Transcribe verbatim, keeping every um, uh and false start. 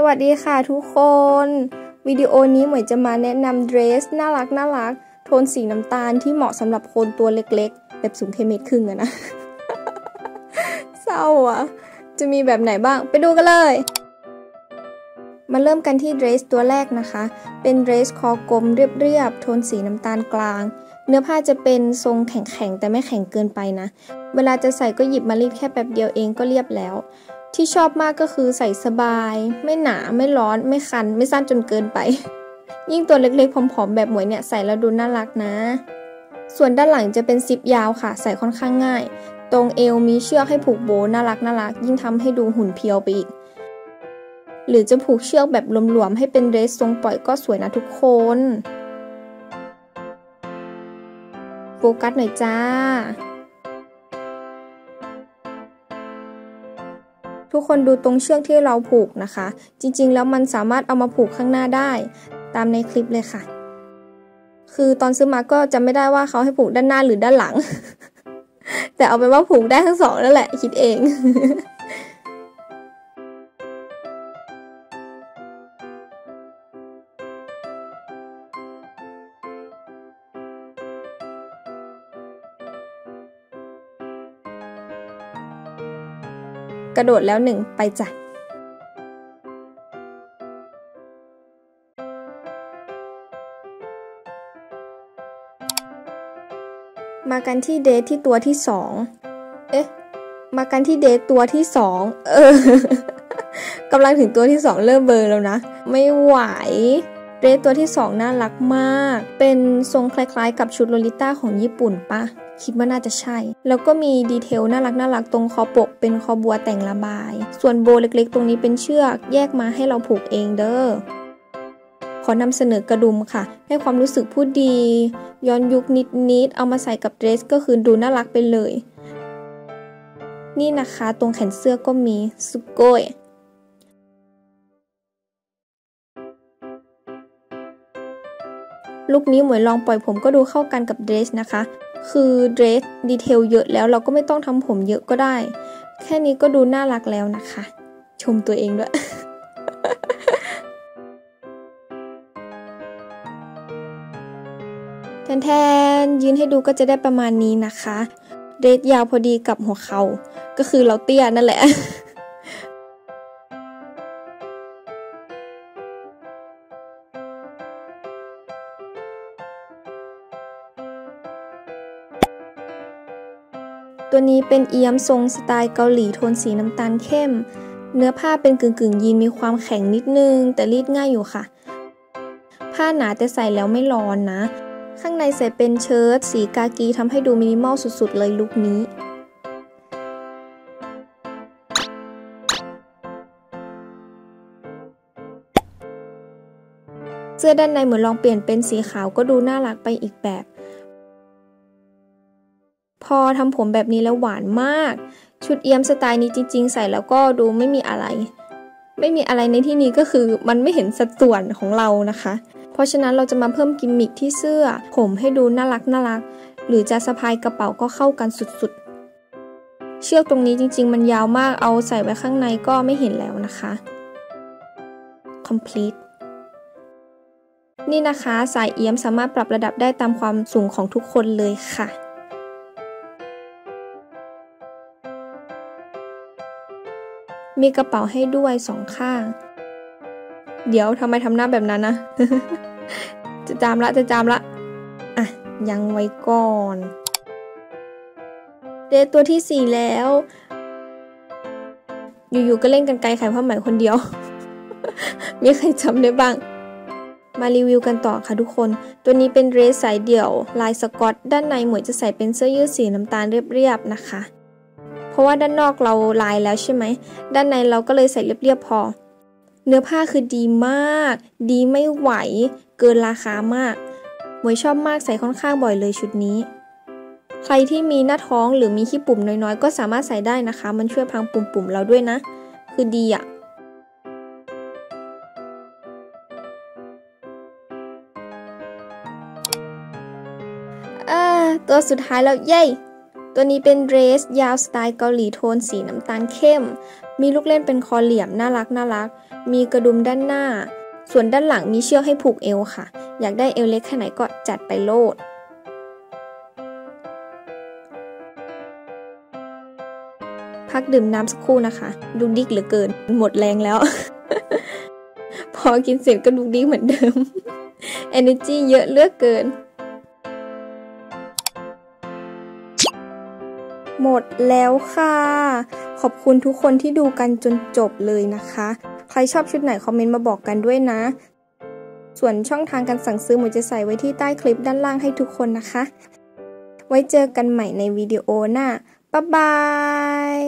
สวัสดีค่ะทุกคนวิดีโอนี้หมวยจะมาแนะนำเดรสน่ารักน่ารักโทนสีน้ำตาลที่เหมาะสำหรับคนตัวเล็กๆแบบสูงแค่เมตรครึ่งอะนะ เศร้าอะจะมีแบบไหนบ้างไปดูกันเลยมาเริ่มกันที่เดรสตัวแรกนะคะเป็นเดรสคอกลมเรียบๆโทนสีน้ำตาลกลางเนื้อผ้าจะเป็นทรงแข็งๆแต่ไม่แข็งเกินไปนะเวลาจะใส่ก็หยิบมารีดแค่แป๊บเดียวเองก็เรียบแล้วที่ชอบมากก็คือใส่สบายไม่หนาไม่ร้อนไม่คันไม่สั้นจนเกินไปยิ่งตัวเล็กๆผอมๆแบบหมวยเนี่ยใส่แล้วดูน่ารักนะส่วนด้านหลังจะเป็นซิปยาวค่ะใส่ค่อนข้างง่ายตรงเอวมีเชือกให้ผูกโบน่ารักน่ารักยิ่งทำให้ดูหุ่นเพียวไปอีกหรือจะผูกเชือกแบบหลวมๆให้เป็นเดรสทรงปล่อยก็สวยนะทุกคนโฟกัสหน่อยจ้าทุกคนดูตรงเชือกที่เราผูกนะคะจริงๆแล้วมันสามารถเอามาผูกข้างหน้าได้ตามในคลิปเลยค่ะคือตอนซื้อมาก็จำไม่ได้ว่าเขาให้ผูกด้านหน้าหรือด้านหลัง แต่เอาเป็นว่าผูกได้ทั้งสองนั่นแหละคิดเอง กระโดดแล้วหนึ่งไปจ้ะมากันที่เดทที่ตัวที่สองเอ๊ะมากันที่เดทตัวที่สองเออกำลังถึงตัวที่สองเริ่มเบลอแล้วนะไม่ไหวเดทตัวที่สองน่ารักมากเป็นทรงคล้ายๆกับชุดโลลิต้าของญี่ปุ่นปะคิดว่าน่าจะใช่แล้วก็มีดีเทลน่ารักน่ารักตรงคอปกเป็นคอบัวแต่งระบายส่วนโบเล็กๆตรงนี้เป็นเชือกแยกมาให้เราผูกเองเด้อขอนำเสนอกระดุมค่ะให้ความรู้สึกผู้ดีย้อนยุคนิดๆเอามาใส่กับเดรสก็คือดูน่ารักไปเลยนี่นะคะตรงแขนเสื้อก็มีสุโกยลุคนี้หมวยลองปล่อยผมก็ดูเข้ากันกับเดรสนะคะคือเดรสดีเทลเยอะแล้วเราก็ไม่ต้องทำผมเยอะก็ได้แค่นี้ก็ดูน่ารักแล้วนะคะชมตัวเองด้วย แทนๆยืนให้ดูก็จะได้ประมาณนี้นะคะเดรสยาวพอดีกับหัวเข่าก็คือเราเตี้ยนั่นแหละ ตัวนี้เป็นเอี๊ยมทรงสไตล์เกาหลีโทนสีน้ำตาลเข้มเนื้อผ้าเป็นกึ่งๆยีนมีความแข็งนิดนึงแต่รีดง่ายอยู่ค่ะผ้าหนาแต่ใส่แล้วไม่ร้อนนะข้างในใส่เป็นเชิ้ตสีกากีทำให้ดูมินิมอลสุดๆเลยลุคนี้เสื้อด้านในเหมือนลองเปลี่ยนเป็นสีขาวก็ดูน่ารักไปอีกแบบพอทำผมแบบนี้แล้วหวานมากชุดเอี๊ยมสไตล์นี้จริงๆใส่แล้วก็ดูไม่มีอะไรไม่มีอะไรในที่นี้ก็คือมันไม่เห็นสัดส่วนของเรานะคะเพราะฉะนั้นเราจะมาเพิ่มกิมมิคที่เสื้อผมให้ดูน่ารักน่ารักหรือจะสะพายกระเป๋าก็เข้ากันสุดๆเชือกตรงนี้จริงๆมันยาวมากเอาใส่ไว้ข้างในก็ไม่เห็นแล้วนะคะ complete นี่นะคะสายเอี๊ยมสามารถปรับระดับได้ตามความสูงของทุกคนเลยค่ะมีกระเป๋าให้ด้วยสองข้างเดี๋ยวทำไมทำหน้าแบบนั้นนะ จะจามละจะจามละอ่ะยังไว้ก่อนเดรสตัวที่สี่แล้วอยู่ๆก็เล่นกันไกลไขผ้าไหมคนเดียว มีใครจำได้บ้างมารีวิวกันต่อค่ะทุกคนตัวนี้เป็นเดรสสายเดี่ยวลายสกอตด้านในหมวยจะใส่เป็นเสื้อยืดสีน้ำตาลเรียบๆนะคะเพราะว่าด้านนอกเราลายแล้วใช่ไหมด้านในเราก็เลยใส่เรียบๆพอเนื้อผ้าคือดีมากดีไม่ไหวเกินราคามากหมวยชอบมากใส่ค่อนข้างบ่อยเลยชุดนี้ใครที่มีหน้าท้องหรือมีขี้ปุ่มน้อยๆก็สามารถใส่ได้นะคะมันช่วยพรางปุ่มๆเราด้วยนะคือดีอะเออตัวสุดท้ายแล้วเย้ ตัวนี้เป็นเดรสยาวสไตล์เกาหลีโทนสีน้ำตาลเข้มมีลูกเล่นเป็นคอเหลี่ยมน่ารักน่ารักมีกระดุมด้านหน้าส่วนด้านหลังมีเชือกให้ผูกเอวค่ะอยากได้เอวเล็กแค่ไหนก็จัดไปโลดพักดื่มน้ำสักครู่นะคะดุกดิกเหลือเกินหมดแรงแล้ว พอกินเสร็จก็ดุกดิกเหมือนเดิม energy เยอะเหลือเกินหมดแล้วค่ะขอบคุณทุกคนที่ดูกันจนจบเลยนะคะใครชอบชุดไหนคอมเมนต์มาบอกกันด้วยนะส่วนช่องทางการสั่งซื้อหมูจะใส่ไว้ที่ใต้คลิปด้านล่างให้ทุกคนนะคะไว้เจอกันใหม่ในวิดีโอหน้าบ๊ายบาย